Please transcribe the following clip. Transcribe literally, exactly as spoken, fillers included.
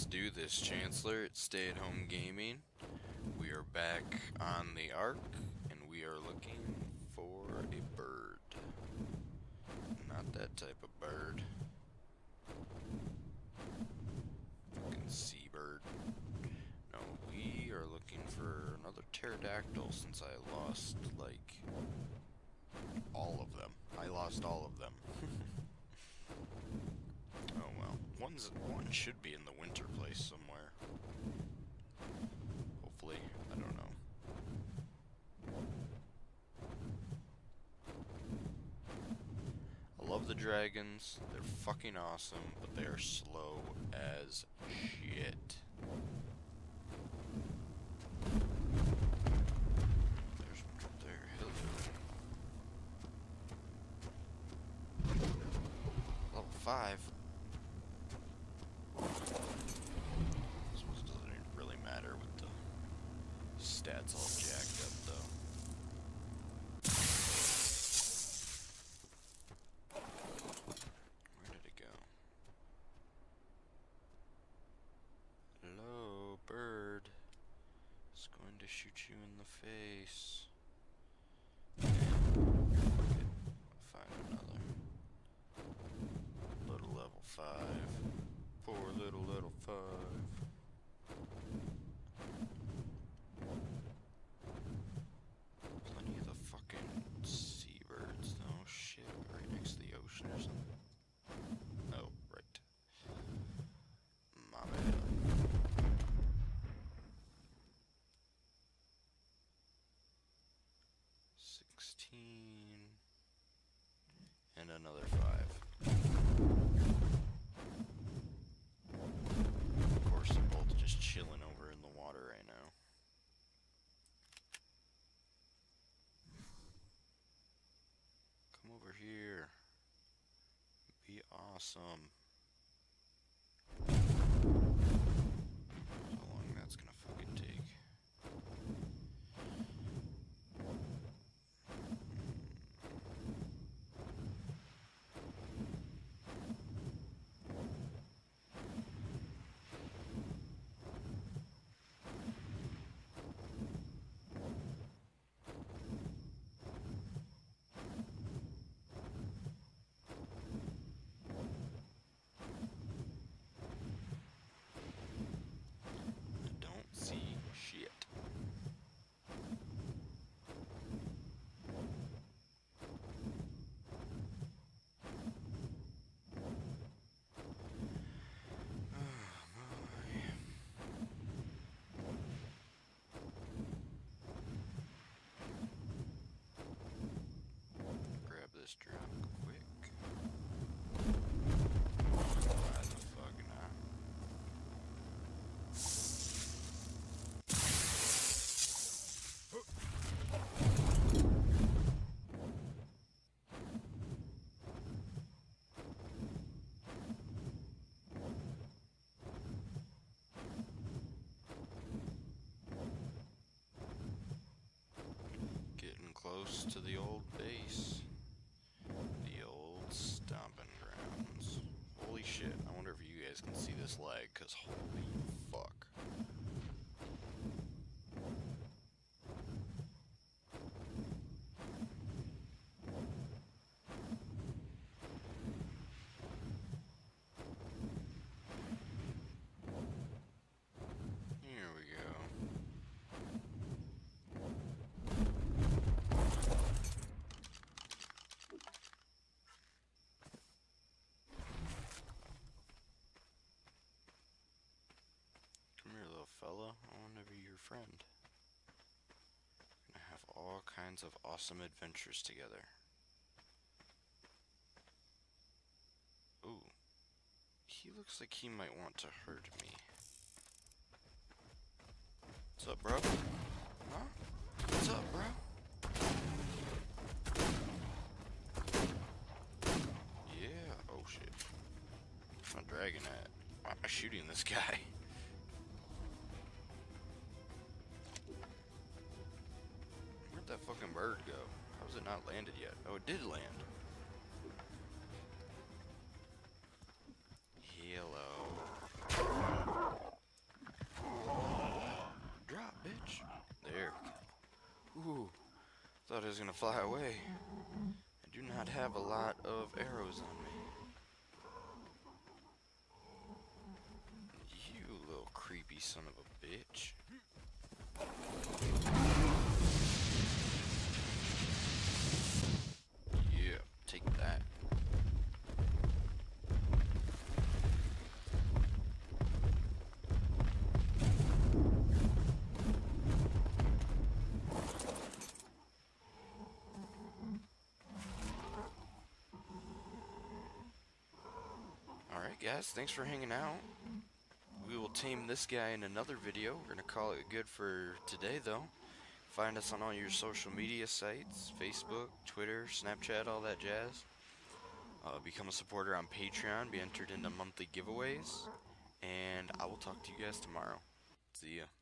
Let's do this, Chancellor. It's Stay at Home Gaming. We are back on the Ark, and we are looking for a bird. Not that type of bird. Fucking seabird. No, we are looking for another pterodactyl since I lost, like, all of them. I lost all of them. Oh well. One's, one should be in the winter place somewhere. Hopefully. I don't know. I love the dragons. They're fucking awesome, but they are slow as shit. There's one up there. Level five. Stats all jacked up though. Where did it go? Hello, bird. It's going to shoot you in the face. Okay, find another. Little level five. Poor little little five. sixteen and another five. Of course, they're both just chilling over in the water right now. Come over here. Be awesome. How long that's gonna fucking take? This drop quick. Why the fuck not? Getting close to the old base. Stomping grounds. Holy shit, I wonder if you guys can see this lag, cause holy fuck. Here we go. Fella, I want to be your friend. We're gonna have all kinds of awesome adventures together. Ooh, he looks like he might want to hurt me. What's up, bro? Huh? What's up, bro? Yeah. Oh shit. I'm dragging that. Why am I shooting this guy? That fucking bird go? How's it not landed yet? Oh, it did land. Hello. thought I was gonna fly away. I do not have a lot of arrows on me. You little creepy son of a bitch. Yeah, take that. Guys, thanks for hanging out. We will tame this guy in another video. We're gonna call it good for today though. Find us on all your social media sites, Facebook, Twitter, Snapchat, all that jazz. Uh, become a supporter on Patreon, be entered into monthly giveaways, and I will talk to you guys tomorrow. See ya.